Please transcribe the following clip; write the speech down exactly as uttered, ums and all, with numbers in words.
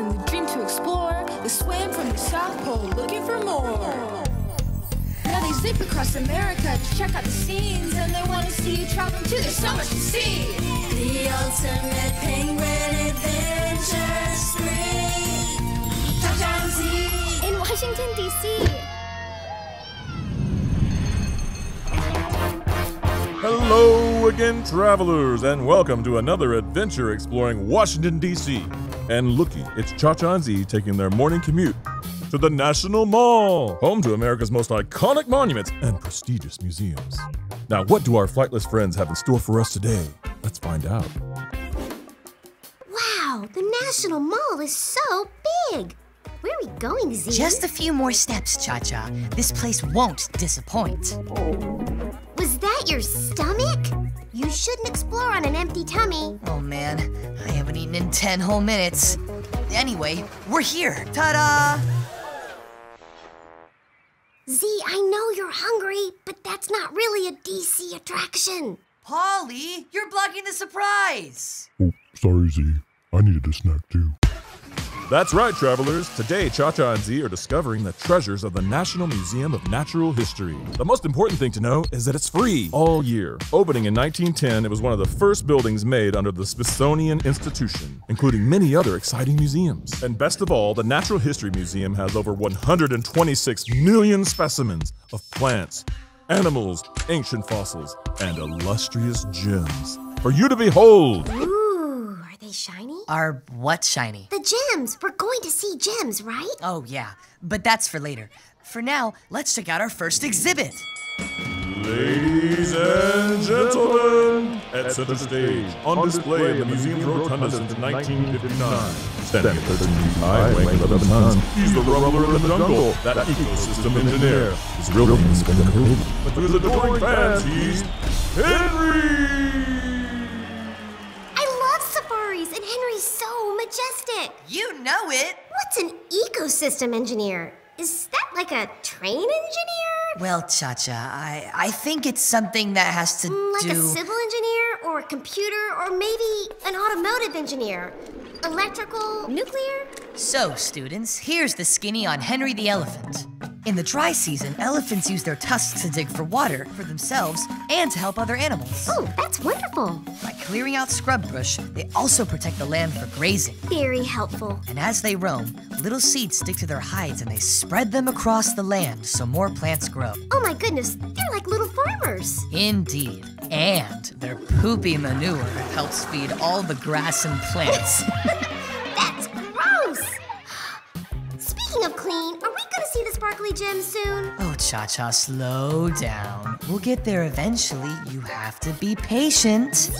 and the dream to explore. They swam from the South Pole looking for more. Now they zip across America to check out the scenes, and they want to see you traveling too. There's so much to see. The ultimate penguin adventure spree. Cha-Cha and Zee in Washington, D C Hello again, travelers, and welcome to another adventure exploring Washington, D C And looky, it's Cha-Cha and Zee taking their morning commute to the National Mall, home to America's most iconic monuments and prestigious museums. Now, what do our flightless friends have in store for us today? Let's find out. Wow, the National Mall is so big. Where are we going, Zee? Just a few more steps, Cha-Cha. This place won't disappoint. Was that your stomach? You shouldn't explore on an empty tummy. Oh man, I haven't eaten in ten whole minutes. Anyway, we're here. Ta-da! Zee, I know you're hungry, but that's not really a D C attraction. Polly, you're blocking the surprise! Oh, sorry, Zee. I needed a snack too. That's right, travelers. Today, Cha-Cha and Zee are discovering the treasures of the National Museum of Natural History. The most important thing to know is that it's free all year. Opening in nineteen ten, it was one of the first buildings made under the Smithsonian Institution, including many other exciting museums. And best of all, the Natural History Museum has over one hundred twenty-six million specimens of plants, animals, ancient fossils, and illustrious gems for you to behold. Shiny? Are what shiny? The gems! We're going to see gems, right? Oh yeah, but that's for later. For now, let's check out our first exhibit. Ladies and gentlemen, at center stage, on display in the museum's rotunda since nineteen fifty-nine, standing at thirteen feet high, weighing eleven tons, he's the rumbler in the jungle, that ecosystem engineer. His real name is Henry, but to his adoring fans, he's Henry! Henry's so majestic. You know it. What's an ecosystem engineer? Is that like a train engineer? Well, Cha-Cha, I, I think it's something that has to mm, like do... Like a civil engineer or a computer or maybe an automotive engineer. Electrical, nuclear? So, students, here's the skinny on Henry the elephant. In the dry season, elephants use their tusks to dig for water for themselves and to help other animals. Oh, that's wonderful. By clearing out scrub brush, they also protect the land for grazing. Very helpful. And as they roam, little seeds stick to their hides and they spread them across the land so more plants grow. Oh my goodness, they're like little farmers. Indeed. And their poopy manure helps feed all the grass and plants. That's gross! Speaking of clean, are we gonna see the sparkly gem soon? Oh, Cha-Cha, slow down. We'll get there eventually. You have to be patient.